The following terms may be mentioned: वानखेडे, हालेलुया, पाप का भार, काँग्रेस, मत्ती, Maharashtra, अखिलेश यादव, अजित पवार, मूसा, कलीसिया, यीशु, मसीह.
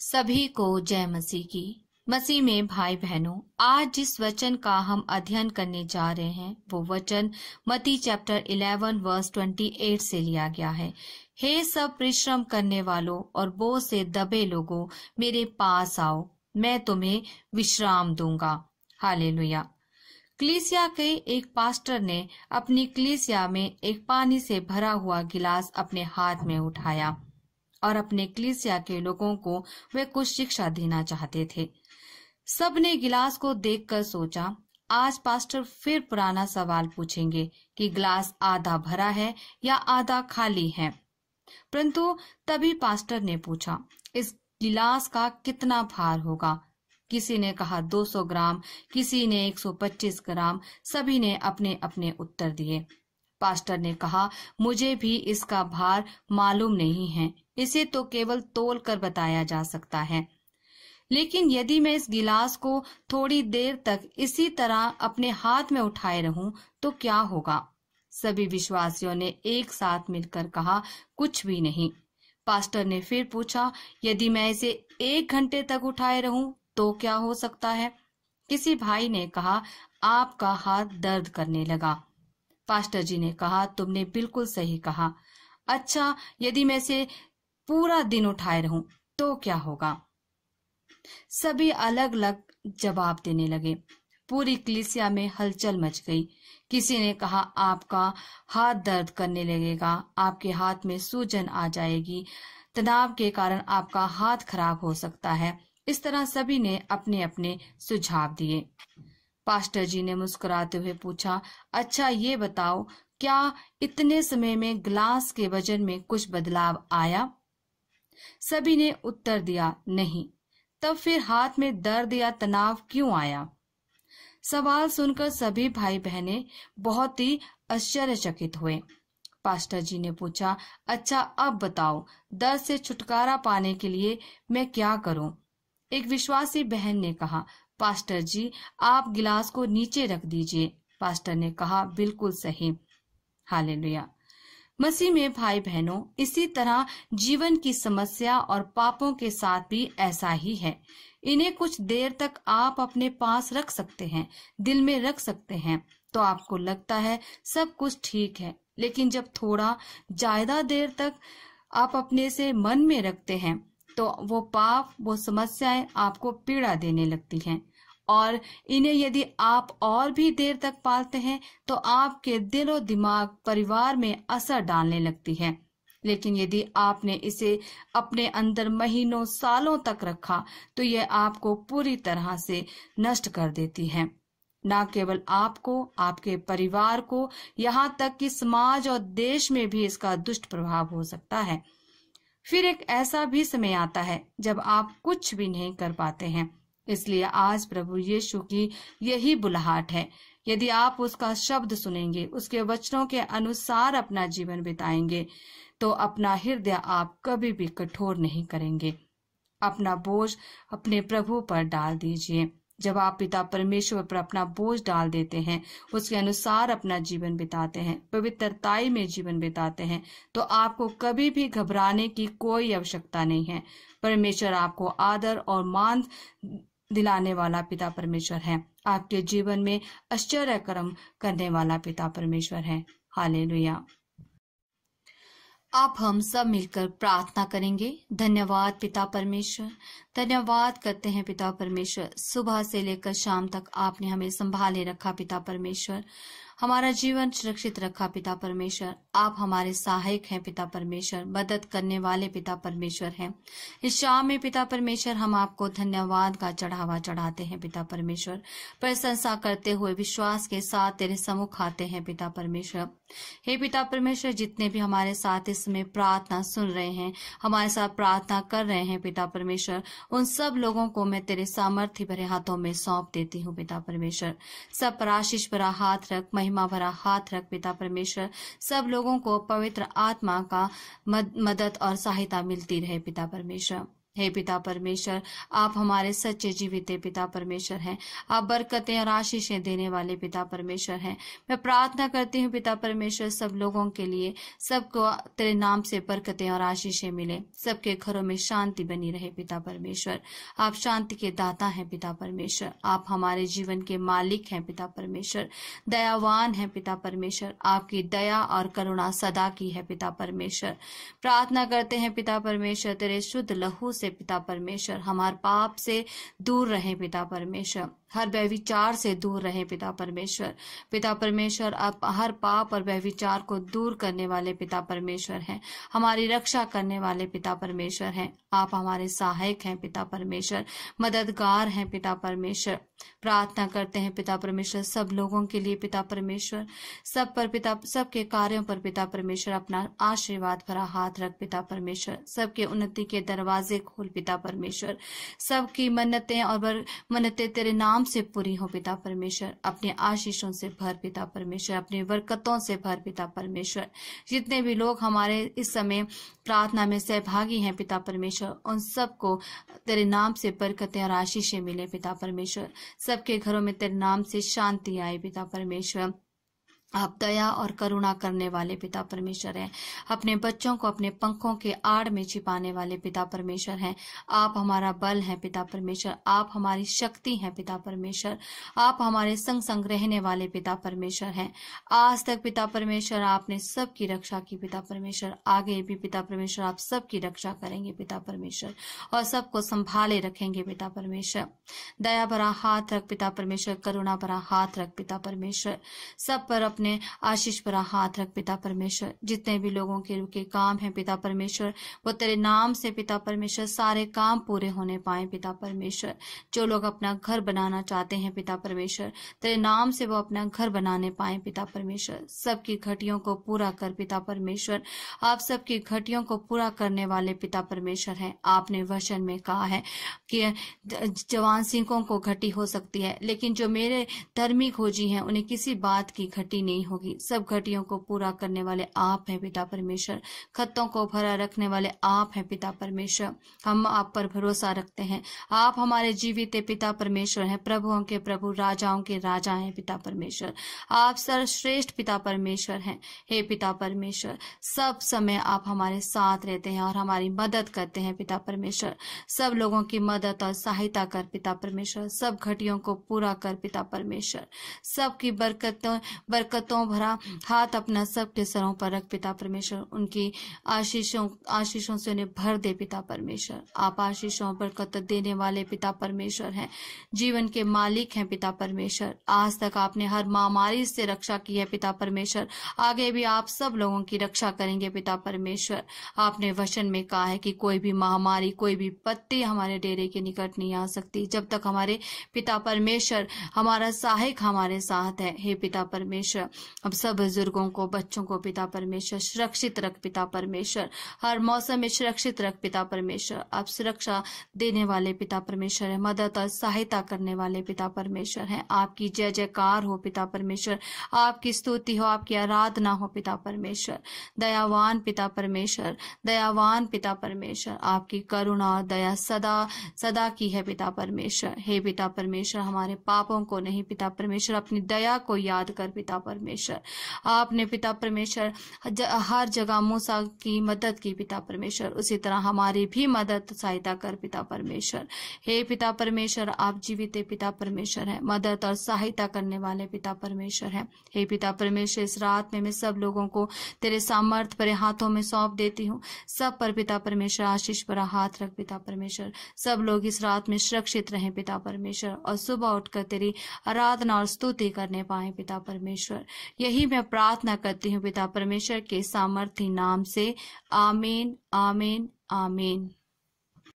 सभी को जय मसीह की। मसीह में भाई बहनों, आज जिस वचन का हम अध्ययन करने जा रहे हैं वो वचन मत्ती चैप्टर 11 वर्स 28 से लिया गया है। हे सब परिश्रम करने वालों और बोझ से दबे लोगों, मेरे पास आओ, मैं तुम्हें विश्राम दूंगा। हालेलुया। कलीसिया के एक पास्टर ने अपनी कलीसिया में एक पानी से भरा हुआ गिलास अपने हाथ में उठाया और अपने कलीसिया के लोगों को वे कुछ शिक्षा देना चाहते थे। सबने गिलास को देखकर सोचा, आज पास्टर फिर पुराना सवाल पूछेंगे कि गिलास आधा भरा है या आधा खाली है। परंतु तभी पास्टर ने पूछा, इस गिलास का कितना भार होगा? किसी ने कहा 200 ग्राम, किसी ने 125 ग्राम, सभी ने अपने अपने उत्तर दिए। पास्टर ने कहा, मुझे भी इसका भार मालूम नहीं है, इसे तो केवल तोल कर बताया जा सकता है। लेकिन यदि मैं इस गिलास को थोड़ी देर तक इसी तरह अपने हाथ में उठाए रहूं तो क्या होगा? सभी विश्वासियों ने एक साथ मिलकर कहा, कुछ भी नहीं। पास्टर ने फिर पूछा, यदि मैं इसे 1 घंटे तक उठाए रहूं तो क्या हो सकता है? किसी भाई ने कहा, आपका हाथ दर्द करने लगा। पास्टर जी ने कहा, तुमने बिल्कुल सही कहा। अच्छा, यदि मैं इसे पूरा दिन उठाए रहूं तो क्या होगा? सभी अलग अलग जवाब देने लगे। पूरी कलीसिया में हलचल मच गई। किसी ने कहा, आपका हाथ दर्द करने लगेगा, आपके हाथ में सूजन आ जाएगी, तनाव के कारण आपका हाथ खराब हो सकता है। इस तरह सभी ने अपने अपने सुझाव दिए। पास्टर जी ने मुस्कुराते हुए पूछा, अच्छा ये बताओ, क्या इतने समय में ग्लास के वजन में कुछ बदलाव आया? सभी ने उत्तर दिया, नहीं। तब फिर हाथ में दर्द या तनाव क्यों आया? सवाल सुनकर सभी भाई बहनें बहुत ही आश्चर्यचकित हुए। पास्टर जी ने पूछा, अच्छा अब बताओ, दर्द से छुटकारा पाने के लिए मैं क्या करूं? एक विश्वासी बहन ने कहा, पास्टर जी आप गिलास को नीचे रख दीजिए। पास्टर ने कहा, बिल्कुल सही। हालेलुया। मसीह में भाई बहनों, इसी तरह जीवन की समस्या और पापों के साथ भी ऐसा ही है। इन्हें कुछ देर तक आप अपने पास रख सकते हैं, दिल में रख सकते हैं, तो आपको लगता है सब कुछ ठीक है। लेकिन जब थोड़ा ज्यादा देर तक आप अपने से मन में रखते हैं तो वो पाप, वो समस्याएं आपको पीड़ा देने लगती हैं। और इन्हें यदि आप और भी देर तक पालते हैं तो आपके दिल और दिमाग, परिवार में असर डालने लगती है। लेकिन यदि आपने इसे अपने अंदर महीनों, सालों तक रखा तो यह आपको पूरी तरह से नष्ट कर देती है। ना केवल आपको, आपके परिवार को, यहाँ तक कि समाज और देश में भी इसका दुष्ट प्रभाव हो सकता है। फिर एक ऐसा भी समय आता है जब आप कुछ भी नहीं कर पाते हैं। इसलिए आज प्रभु यीशु की यही बुलाहट है, यदि आप उसका शब्द सुनेंगे, उसके वचनों के अनुसार अपना जीवन बिताएंगे तो अपना हृदय आप कभी भी कठोर नहीं करेंगे। अपना बोझ अपने प्रभु पर डाल दीजिए। जब आप पिता परमेश्वर पर अपना बोझ डाल देते हैं, उसके अनुसार अपना जीवन बिताते हैं, पवित्रताई में जीवन बिताते हैं, तो आपको कभी भी घबराने की कोई आवश्यकता नहीं है। परमेश्वर आपको आदर और मान दिलाने वाला पिता परमेश्वर है। आपके जीवन में आश्चर्य कर्म करने वाला पिता परमेश्वर है। हालेलुया। आप हम सब मिलकर प्रार्थना करेंगे। धन्यवाद पिता परमेश्वर, धन्यवाद करते हैं पिता परमेश्वर, सुबह से लेकर शाम तक आपने हमें संभाले रखा पिता परमेश्वर, हमारा जीवन सुरक्षित रखा पिता परमेश्वर। आप हमारे सहायक हैं पिता परमेश्वर, मदद करने वाले पिता परमेश्वर हैं। इस शाम में पिता परमेश्वर हम आपको धन्यवाद का चढ़ावा चढ़ाते हैं पिता परमेश्वर, प्रशंसा करते हुए विश्वास के साथ तेरे सम्मुख आते हैं पिता परमेश्वर। हे पिता परमेश्वर, जितने भी हमारे साथ इसमें प्रार्थना सुन रहे हैं, हमारे साथ प्रार्थना कर रहे हैं पिता परमेश्वर, उन सब लोगों को मैं तेरे सामर्थ्य भरे हाथों में सौंप देती हूँ पिता परमेश्वर। सब पर आशीष भरा हाथ रख, महिमा भरा हाथ रख पिता परमेश्वर। सब लोगों को पवित्र आत्मा का मदद और सहायता मिलती रहे पिता परमेश्वर। हे पिता परमेश्वर, आप हमारे सच्चे जीवित पिता परमेश्वर हैं, आप बरकतें और आशीषें देने वाले पिता परमेश्वर हैं। मैं प्रार्थना करती हूँ पिता परमेश्वर, सब लोगों के लिए, सबको तेरे नाम से बरकतें और आशीषें मिले, सबके घरों में शांति बनी रहे पिता परमेश्वर। आप शांति के दाता हैं पिता परमेश्वर, आप हमारे जीवन के मालिक हैं पिता परमेश्वर, दयावान हैं पिता परमेश्वर, आपकी दया और करुणा सदा की है पिता परमेश्वर। प्रार्थना करते हैं पिता परमेश्वर, तेरे शुद्ध लहू पिता परमेश्वर हमारे पाप से दूर रहे पिता परमेश्वर, हर व्यभिचार से दूर रहे पिता परमेश्वर। पिता परमेश्वर, आप हर पाप और व्यभिचार को दूर करने वाले पिता परमेश्वर हैं, हमारी रक्षा करने वाले पिता परमेश्वर हैं, आप हमारे सहायक हैं पिता परमेश्वर, मददगार हैं पिता परमेश्वर। प्रार्थना करते हैं पिता परमेश्वर सब लोगों के लिए पिता परमेश्वर, सब पर पिता, सबके कार्यों पर पिता परमेश्वर अपना आशीर्वाद भरा हाथ रख पिता परमेश्वर, सबके उन्नति के दरवाजे खोल पिता परमेश्वर, सबकी मन्नतें और मन्नतें तेरे नाम से पूरी हो पिता परमेश्वर, अपने आशीषों से भर पिता परमेश्वर, अपने बरकतों से भर पिता परमेश्वर। जितने भी लोग हमारे इस समय प्रार्थना में सहभागी हैं पिता परमेश्वर, उन सबको तेरे नाम से बरकतें और आशीषें मिले पिता परमेश्वर, सबके घरों में तेरे नाम से शांति आए पिता परमेश्वर। आप दया और करुणा करने वाले पिता परमेश्वर हैं, अपने बच्चों को अपने पंखों के आड़ में छिपाने वाले पिता परमेश्वर हैं, आप हमारा बल हैं पिता परमेश्वर, आप हमारी शक्ति हैं पिता परमेश्वर, आप हमारे संग संग रहने वाले पिता परमेश्वर हैं। आज तक पिता परमेश्वर आपने सबकी रक्षा की पिता परमेश्वर, आगे भी पिता परमेश्वर आप सबकी रक्षा करेंगे पिता परमेश्वर, और सबको संभाले रखेंगे पिता परमेश्वर। दया भरा हाथ रख पिता परमेश्वर, करुणा भरा हाथ रख पिता परमेश्वर, सब पर ने आशीष पर हाथ रख पिता परमेश्वर। जितने भी लोगों के रुके काम हैं पिता परमेश्वर, वो तेरे नाम से पिता परमेश्वर सारे काम पूरे होने पाए पिता परमेश्वर। जो लोग अपना घर बनाना चाहते हैं पिता परमेश्वर, तेरे नाम से वो अपना घर बनाने पाए पिता परमेश्वर। सबकी घटियों को पूरा कर पिता परमेश्वर, आप सबकी घटियों को पूरा करने वाले पिता परमेश्वर हैं। आपने वचन में कहा है कि जवान सिंहों को घटी हो सकती है, लेकिन जो मेरे धर्मी खोजी हैं उन्हें किसी बात की घटी नहीं होगी। सब घटियों को पूरा करने वाले आप हैं पिता परमेश्वर, खतों को भरा रखने वाले आप हैं पिता परमेश्वर। हम आप पर भरोसा रखते हैं, आप हमारे जीवित पिता परमेश्वर हैं, प्रभुओं के प्रभु, राजाओं के राजा हैं पिता परमेश्वर, आप सर्वश्रेष्ठ पिता परमेश्वर हैं। हे पिता परमेश्वर, सब समय आप हमारे साथ रहते हैं और हमारी मदद करते हैं पिता परमेश्वर। सब लोगों की मदद और सहायता कर पिता परमेश्वर, सब घटियों को पूरा कर पिता परमेश्वर, सबकी बरकतों भरा हाथ अपना सबके सरों पर रख पिता परमेश्वर, उनकी आशीषों से उन्हें भर दे पिता परमेश्वर। आप आशीषों बरकत देने वाले पिता परमेश्वर हैं, जीवन के मालिक हैं पिता परमेश्वर। आज तक आपने हर महामारी से रक्षा की है पिता परमेश्वर, आगे भी आप सब लोगों की रक्षा करेंगे पिता परमेश्वर। आपने वचन में कहा है कि कोई भी महामारी, कोई भी पत्ती हमारे डेरे के निकट नहीं आ सकती, जब तक हमारे पिता परमेश्वर, हमारा सहायक हमारे साथ है। हे पिता परमेश्वर, अब सब बुजुर्गों को, बच्चों को पिता परमेश्वर सुरक्षित रख पिता परमेश्वर, हर मौसम में सुरक्षित रख पिता परमेश्वर। आप सुरक्षा देने वाले पिता परमेश्वर है, मदद और सहायता करने वाले पिता परमेश्वर है। आपकी जय जयकार हो पिता परमेश्वर, आपकी स्तुति हो, आपकी आराधना हो पिता परमेश्वर। दयावान पिता परमेश्वर, दयावान पिता परमेश्वर, आपकी करुणा और दया सदा सदा की है पिता परमेश्वर। हे पिता परमेश्वर, हमारे पापों को नहीं पिता परमेश्वर, अपनी दया को याद कर पिता परमेश्वर। आपने पिता परमेश्वर हर जगह मूसा की मदद की पिता परमेश्वर, उसी तरह हमारी भी मदद सहायता कर पिता परमेश्वर। हे पिता परमेश्वर, आप जीवित पिता परमेश्वर हैं, मदद और सहायता करने वाले पिता परमेश्वर हैं। हे पिता परमेश्वर, इस रात में मैं सब लोगों को तेरे सामर्थ भरे हाथों में सौंप देती हूँ। सब पर पिता परमेश्वर आशीष भरा हाथ रख पिता परमेश्वर, सब लोग इस रात में सुरक्षित रहें पिता परमेश्वर, और सुबह उठकर तेरी आराधना और स्तुति करने पाए पिता परमेश्वर। यही मैं प्रार्थना करती हूँ पिता परमेश्वर के सामर्थी नाम से। आमीन, आमीन, आमीन।